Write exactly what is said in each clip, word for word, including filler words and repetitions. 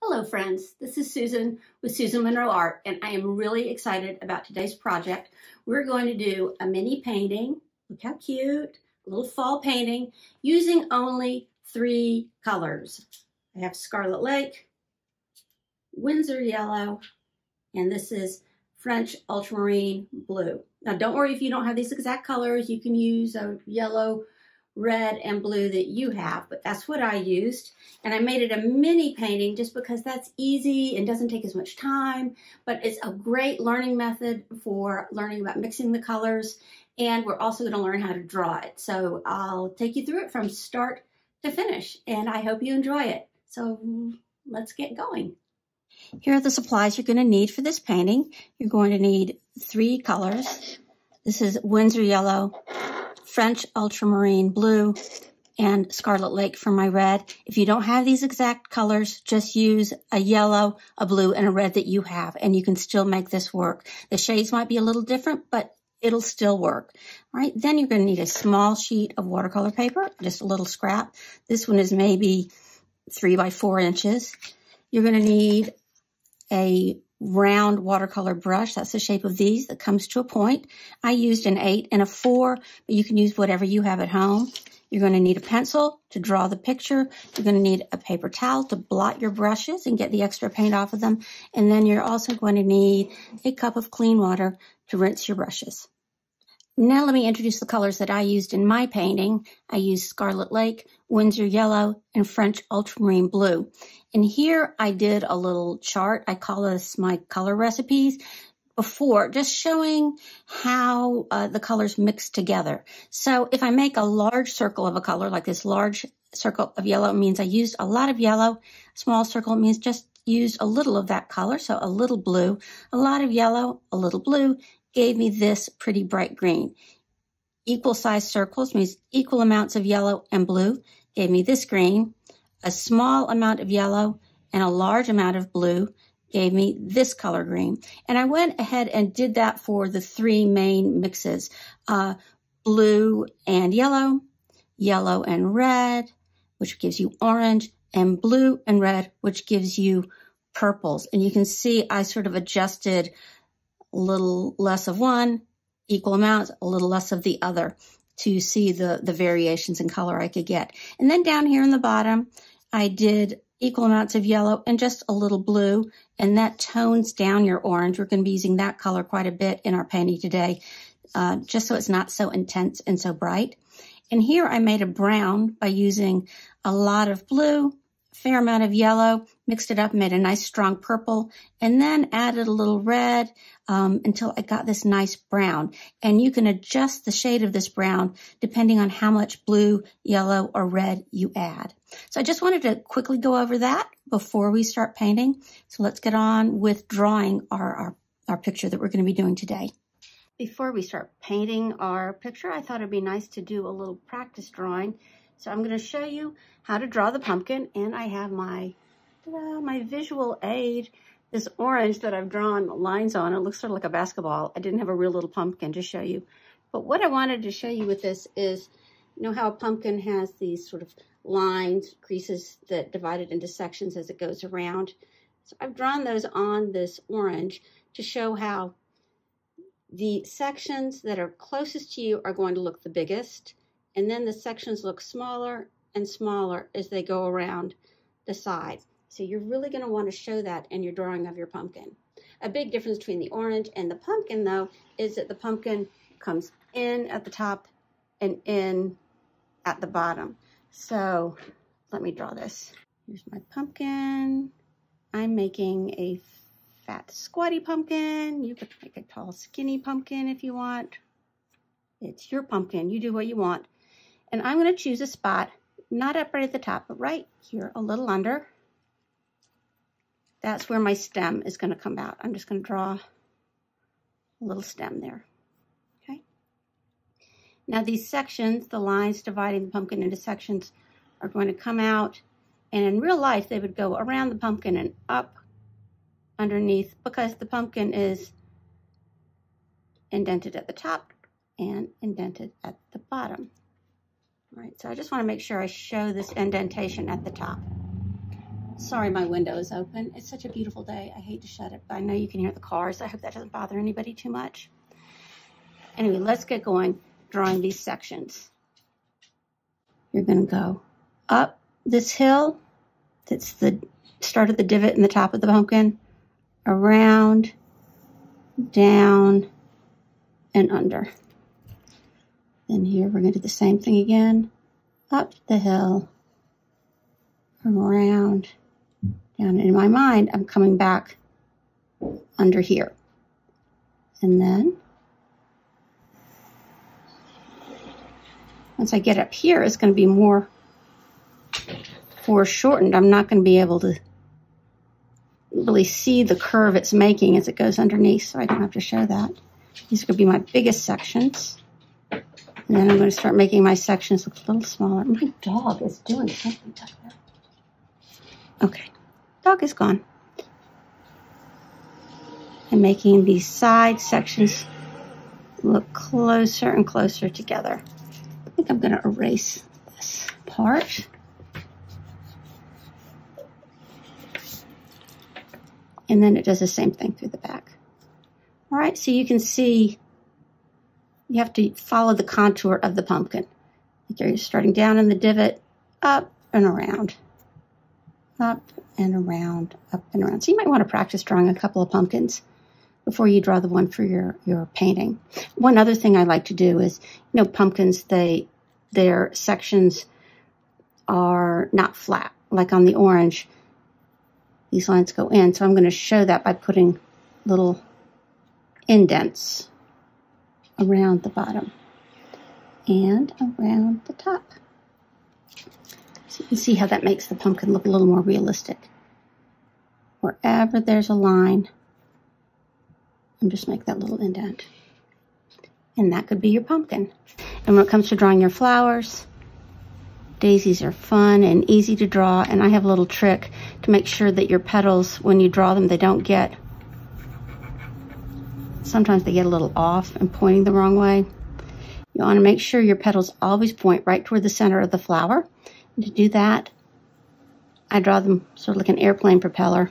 Hello friends, this is Susan with Susan Monroe Art, and I am really excited about today's project. We're going to do a mini painting, look how cute, a little fall painting, using only three colors. I have Scarlet Lake, Winsor Yellow, and this is French Ultramarine Blue. Now don't worry if you don't have these exact colors, you can use a yellow, red and blue that you have, but that's what I used. And I made it a mini painting just because that's easy and doesn't take as much time, but it's a great learning method for learning about mixing the colors. And we're also going to learn how to draw it. So I'll take you through it from start to finish, and I hope you enjoy it. So let's get going. Here are the supplies you're going to need for this painting. You're going to need three colors. This is Winsor Yellow, French Ultramarine Blue, and Scarlet Lake for my red. If you don't have these exact colors, just use a yellow, a blue, and a red that you have, and you can still make this work. The shades might be a little different, but it'll still work. All right, then you're going to need a small sheet of watercolor paper, just a little scrap. This one is maybe three by four inches. You're going to need a round watercolor brush. That's the shape of these that comes to a point. I used an eight and a four, but you can use whatever you have at home. You're going to need a pencil to draw the picture. You're going to need a paper towel to blot your brushes and get the extra paint off of them. And then you're also going to need a cup of clean water to rinse your brushes. Now let me introduce the colors that I used in my painting. I used Scarlet Lake, Winsor Yellow, and French Ultramarine Blue. And here I did a little chart. I call this my color recipes before, just showing how uh, the colors mix together. So if I make a large circle of a color, like this large circle of yellow, it means I used a lot of yellow. Small circle means just used a little of that color, so a little blue. A lot of yellow, a little blue, gave me this pretty bright green. Equal size circles means equal amounts of yellow and blue gave me this green. A small amount of yellow and a large amount of blue gave me this color green. And I went ahead and did that for the three main mixes, uh, blue and yellow, yellow and red, which gives you orange, and blue and red, which gives you purples. And you can see I sort of adjusted a little less of one, equal amounts, a little less of the other to see the, the variations in color I could get. And then down here in the bottom, I did equal amounts of yellow and just a little blue, and that tones down your orange. We're going to be using that color quite a bit in our painting today, uh, just so it's not so intense and so bright. And here I made a brown by using a lot of blue, fair amount of yellow, mixed it up, made a nice strong purple, and then added a little red um, until I got this nice brown. And you can adjust the shade of this brown depending on how much blue, yellow, or red you add. So I just wanted to quickly go over that before we start painting. So let's get on with drawing our, our, our picture that we're going to be doing today. Before we start painting our picture, I thought it'd be nice to do a little practice drawing. So I'm going to show you how to draw the pumpkin, and I have my my visual aid, this orange that I've drawn lines on. It looks sort of like a basketball. I didn't have a real little pumpkin to show you. But what I wanted to show you with this is, you know how a pumpkin has these sort of lines, creases that divide it into sections as it goes around? So I've drawn those on this orange to show how the sections that are closest to you are going to look the biggest. And then the sections look smaller and smaller as they go around the side. So you're really going to want to show that in your drawing of your pumpkin. A big difference between the orange and the pumpkin, though, is that the pumpkin comes in at the top and in at the bottom. So let me draw this. Here's my pumpkin. I'm making a fat, squatty pumpkin. You could make a tall, skinny pumpkin if you want. It's your pumpkin. You do what you want. And I'm going to choose a spot, not up right at the top, but right here, a little under. That's where my stem is going to come out. I'm just going to draw a little stem there. Okay. Now these sections, the lines dividing the pumpkin into sections, are going to come out. And in real life, they would go around the pumpkin and up underneath, because the pumpkin is indented at the top and indented at the bottom. All right, so I just want to make sure I show this indentation at the top. Sorry, my window is open. It's such a beautiful day. I hate to shut it, but I know you can hear the cars. I hope that doesn't bother anybody too much. Anyway, let's get going drawing these sections. You're going to go up this hill. That's the start of the divot in the top of the pumpkin. Around, down, and under. Then here we're going to do the same thing again. Up the hill, around, down. In my mind, I'm coming back under here. And then, once I get up here, it's going to be more foreshortened. I'm not going to be able to really see the curve it's making as it goes underneath, so I don't have to show that. These are going to be my biggest sections. And then I'm going to start making my sections look a little smaller. My dog is doing something. Okay, dog is gone. I'm making these side sections look closer and closer together. I think I'm going to erase this part. And then it does the same thing through the back. All right, so you can see you have to follow the contour of the pumpkin. You're starting down in the divot, up and around, up and around, up and around. So you might want to practice drawing a couple of pumpkins before you draw the one for your, your painting. One other thing I like to do is, you know, pumpkins, they their sections are not flat. Like on the orange, these lines go in. So I'm going to show that by putting little indents around the bottom and around the top. So you can see how that makes the pumpkin look a little more realistic. Wherever there's a line, I'm just make that little indent. And that could be your pumpkin. And when it comes to drawing your flowers, daisies are fun and easy to draw, and I have a little trick to make sure that your petals, when you draw them, they don't get, sometimes they get a little off and pointing the wrong way. You want to make sure your petals always point right toward the center of the flower. And to do that, I draw them sort of like an airplane propeller.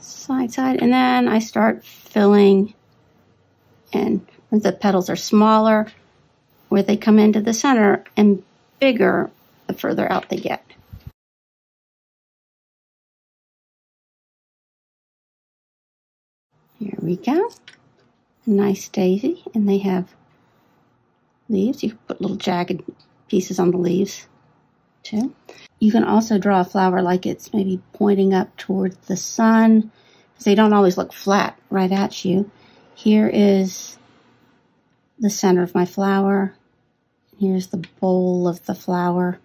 Side, side, and then I start filling in. The petals are smaller where they come into the center and bigger the further out they get. Here we go. A nice daisy, and they have leaves. You can put little jagged pieces on the leaves too. You can also draw a flower like it's maybe pointing up towards the sun, because they don't always look flat right at you. Here is the center of my flower. Here's the bowl of the flower.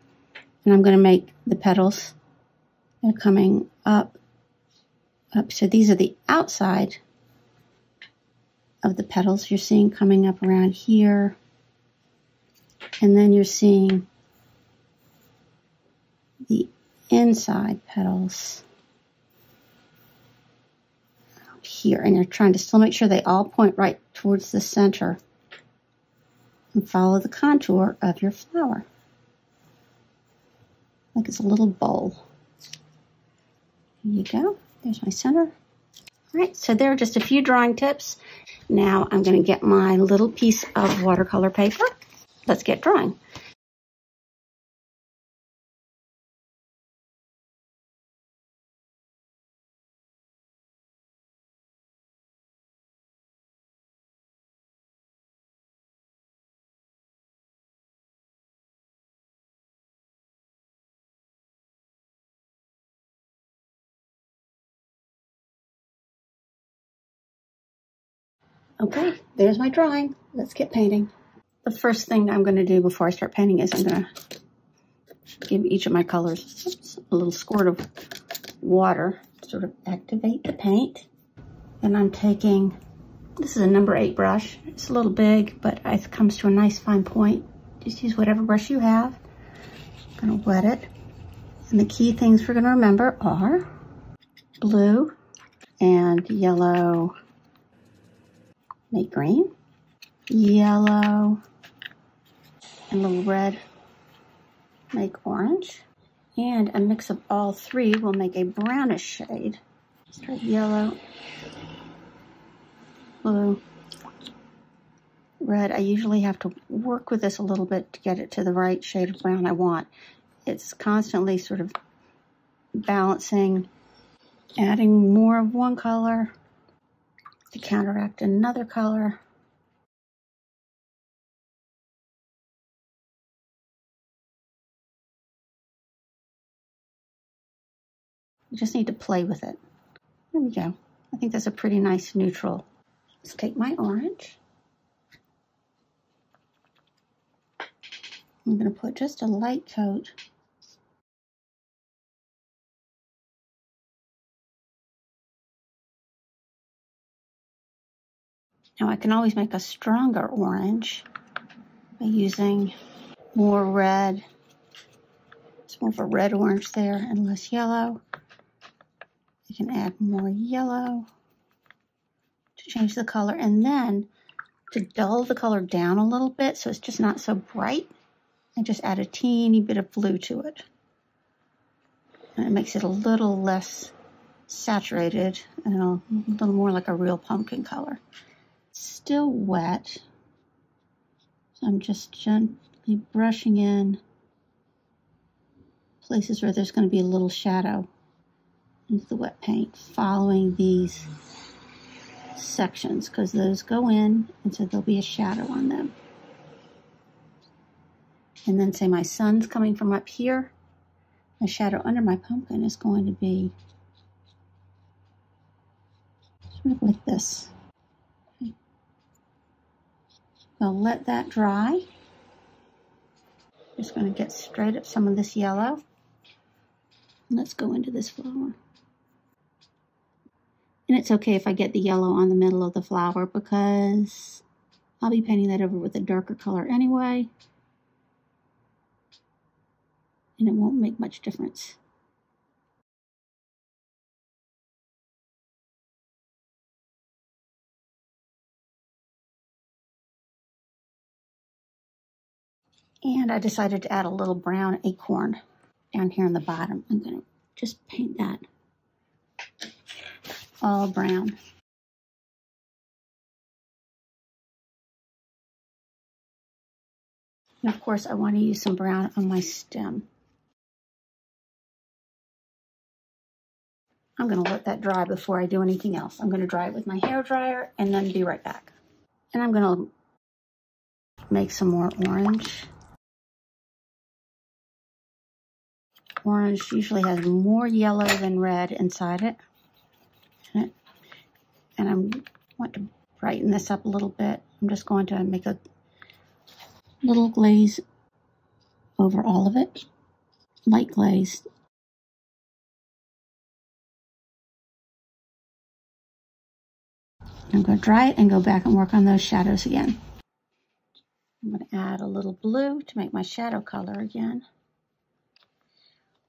And I'm going to make the petals. They're coming up, up. So these are the outside of the petals you're seeing coming up around here. And then you're seeing the inside petals up here. And you're trying to still make sure they all point right towards the center and follow the contour of your flower. Like it's a little bowl. There you go. There's my center. All right, so there are just a few drawing tips. Now I'm going to get my little piece of watercolor paper. Let's get drawing. Okay, there's my drawing. Let's get painting. The first thing I'm going to do before I start painting is I'm going to give each of my colors oops, a little squirt of water to sort of activate the paint. And I'm taking, this is a number eight brush. It's a little big, but it comes to a nice fine point. Just use whatever brush you have. I'm going to wet it. And the key things we're going to remember are blue and yellow. Make green, yellow, and a little red, make orange, And a mix of all three will make a brownish shade. Start yellow, blue, red. I usually have to work with this a little bit to get it to the right shade of brown I want. It's constantly sort of balancing, adding more of one color to counteract another color. You just need to play with it. There we go. I think that's a pretty nice neutral. Let's take my orange. I'm going to put just a light coat. Now I can always make a stronger orange by using more red. It's more of a red orange there and less yellow. You can add more yellow to change the color, and then to dull the color down a little bit so it's just not so bright, I just add a teeny bit of blue to it. And it makes it a little less saturated and a little more like a real pumpkin color. It's still wet, so I'm just gently brushing in places where there's going to be a little shadow into the wet paint, following these sections, because those go in, and so there'll be a shadow on them. And then say my sun's coming from up here, my shadow under my pumpkin is going to be sort of like this. Okay. I'll let that dry. Just going to get straight up some of this yellow. Let's go into this flower. And it's okay if I get the yellow on the middle of the flower, because I'll be painting that over with a darker color anyway, and it won't make much difference. And I decided to add a little brown acorn down here in the bottom. I'm going to just paint that all brown. And of course I want to use some brown on my stem. I'm going to let that dry before I do anything else. I'm going to dry it with my hair dryer and then be right back. And I'm going to make some more orange. Orange usually has more yellow than red inside it. And I want to brighten this up a little bit. I'm just going to make a little glaze over all of it, light glaze. I'm going to dry it and go back and work on those shadows again. I'm going to add a little blue to make my shadow color again.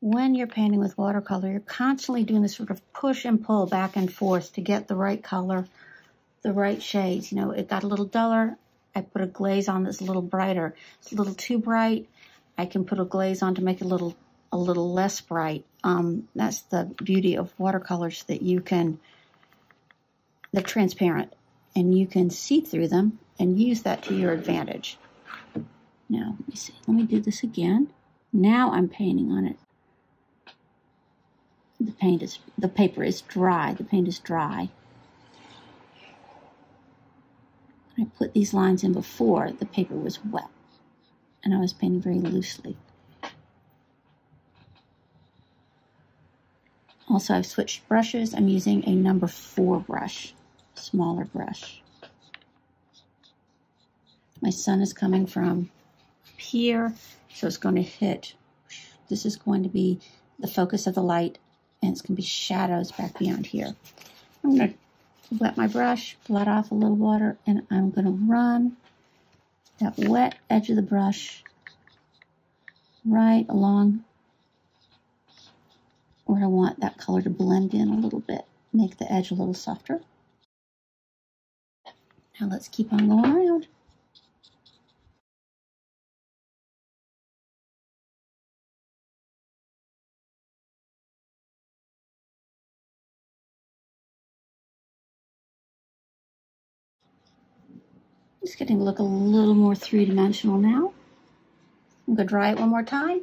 When you're painting with watercolor, you're constantly doing this sort of push and pull back and forth to get the right color, the right shades. You know, it got a little duller, I put a glaze on that's a little brighter. It's a little too bright, I can put a glaze on to make it a little, a little less bright. Um, that's the beauty of watercolors, that you can, they're transparent, and you can see through them and use that to your advantage. Now, let me see, let me do this again. Now I'm painting on it. The paint is, the paper is dry, the paint is dry. I put these lines in before the paper was wet, and I was painting very loosely. Also, I've switched brushes. I'm using a number four brush, smaller brush. My sun is coming from here, so it's going to hit, this is going to be the focus of the light, and it's going to be shadows back beyond here. I'm going to wet my brush, blot off a little water, and I'm going to run that wet edge of the brush right along where I want that color to blend in a little bit, make the edge a little softer. Now let's keep on going around. It's getting to look a little more three-dimensional now. I'm going to dry it one more time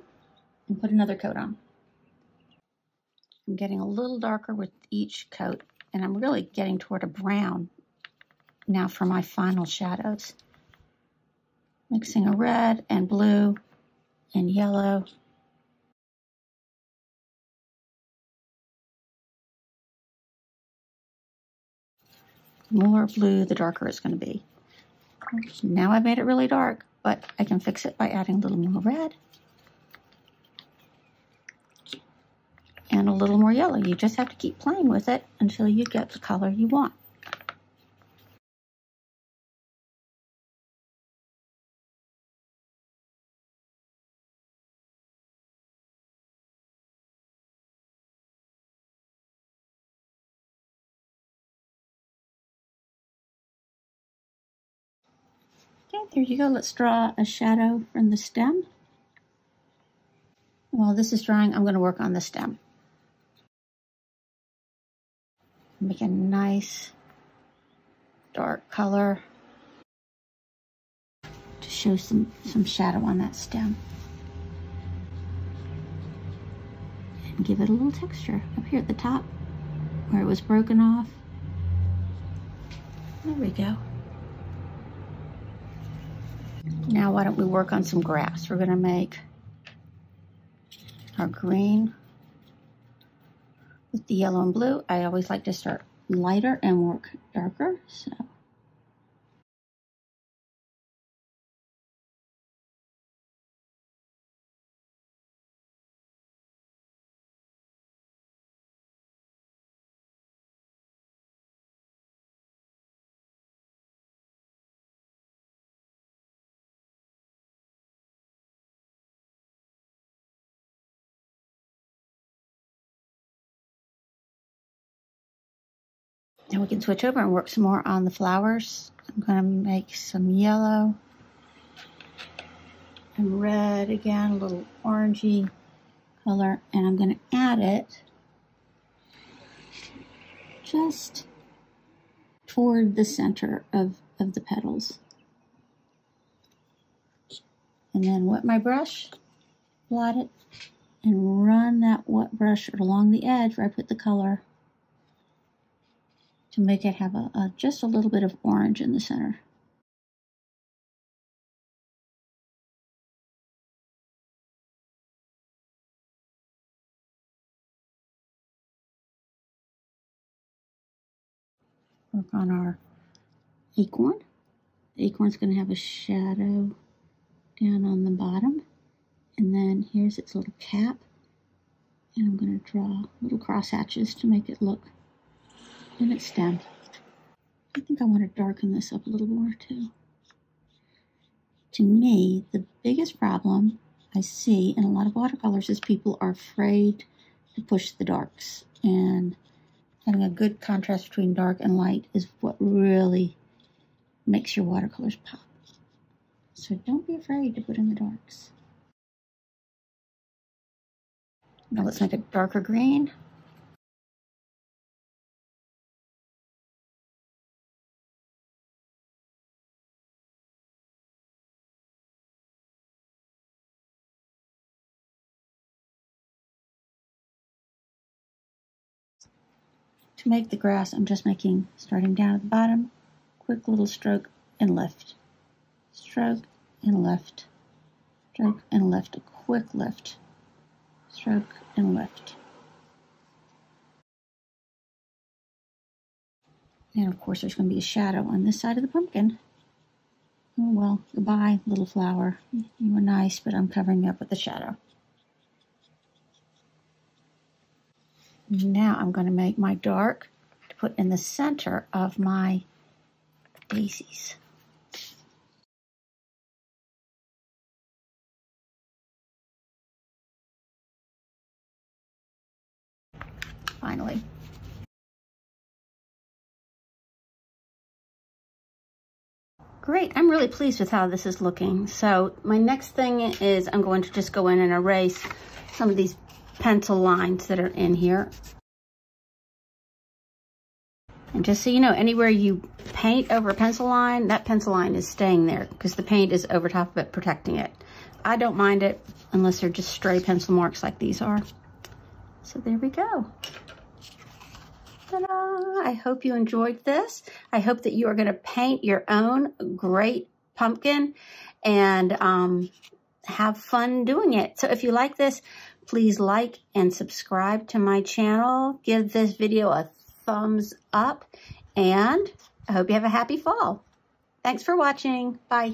and put another coat on. I'm getting a little darker with each coat, and I'm really getting toward a brown now for my final shadows. Mixing a red and blue and yellow. The more blue, the darker it's going to be. Now I've made it really dark, but I can fix it by adding a little more red and a little more yellow. You just have to keep playing with it until you get the color you want. Okay, there you go. Let's draw a shadow from the stem. While this is drying, I'm going to work on the stem. Make a nice dark color to show some, some shadow on that stem. And give it a little texture up here at the top where it was broken off. There we go. Now why don't we work on some grass. We're going to make our green with the yellow and blue. I always like to start lighter and work darker. So now we can switch over and work some more on the flowers. I'm going to make some yellow and red again, a little orangey color, and I'm going to add it just toward the center of, of the petals. And then wet my brush, blot it, and run that wet brush along the edge where I put the color, to make it have a, a just a little bit of orange in the center. Work on our acorn. The acorn's going to have a shadow down on the bottom, and then here's its little cap, and I'm going to draw little cross hatches to make it look in its stem. I think I want to darken this up a little more too. To me, the biggest problem I see in a lot of watercolors is people are afraid to push the darks, and having a good contrast between dark and light is what really makes your watercolors pop. So don't be afraid to put in the darks. Now let's make a darker green. To make the grass, I'm just making, starting down at the bottom, quick little stroke and lift, stroke and lift, stroke and lift, a quick lift, stroke and lift. And of course there's going to be a shadow on this side of the pumpkin. Oh well, goodbye little flower, you were nice, but I'm covering you up with a shadow. Now I'm going to make my dark to put in the center of my daisies. Finally. Great, I'm really pleased with how this is looking. So my next thing is I'm going to just go in and erase some of these pencil lines that are in here. And just so you know, anywhere you paint over a pencil line, that pencil line is staying there because the paint is over top of it, protecting it. I don't mind it unless they're just stray pencil marks like these are. So there we go. Ta-da! I hope you enjoyed this. I hope that you are going to paint your own great pumpkin and um, have fun doing it. So if you like this, please like and subscribe to my channel. Give this video a thumbs up, and I hope you have a happy fall. Thanks for watching. Bye.